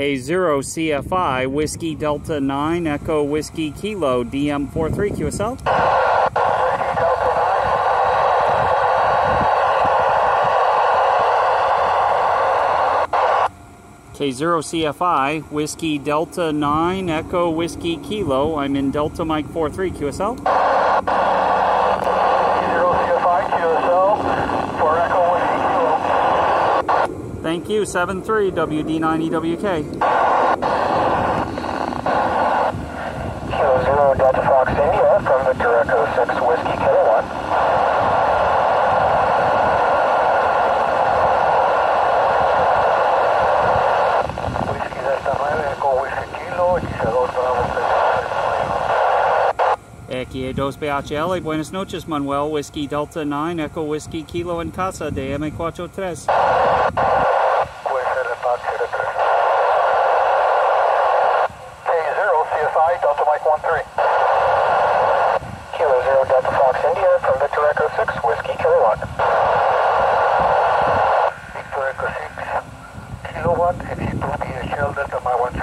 K0CFI Whiskey Delta 9 Echo Whiskey Kilo DM43 QSL. K0CFI, Whiskey Delta 9, Echo Whiskey Kilo. I'm in Delta Mike 43, QSL. K0CFI, QSL for Echo Whiskey Kilo. Thank you, 73, WD9EWK. K0 Delta Fox India from Victor Echo 6 Whiskey K1. XE2BHL, buenas noches, Manuel, Whiskey Delta 9, Echo Whiskey Kilo en Casa, DM43. K0CFI, Delta Mike 13. Kilo 0, Delta Fox India, from Victor Echo 6, Whiskey Kilowatt. Victor Echo 6, Kilowatt, XE2BHL, Delta Mike 12.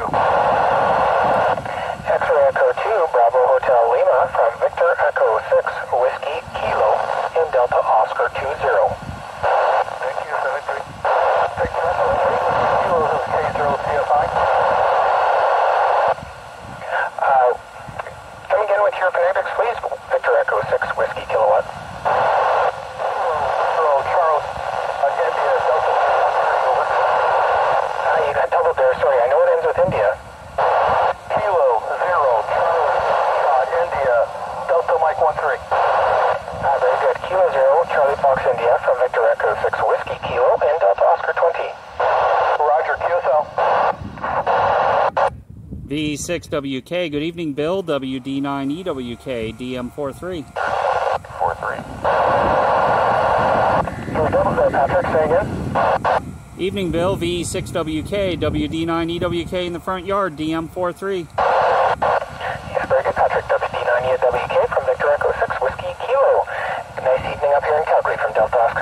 V6WK, good evening, Bill. WD9EWK, DM43. 43. Double that, Patrick, say again. Evening, Bill. V6WK, WD9EWK in the front yard, DM43. Yes, very good, Patrick. WD9EWK from Victor Echo 6 Whiskey Kilo. Nice evening up here in Calgary from Delta.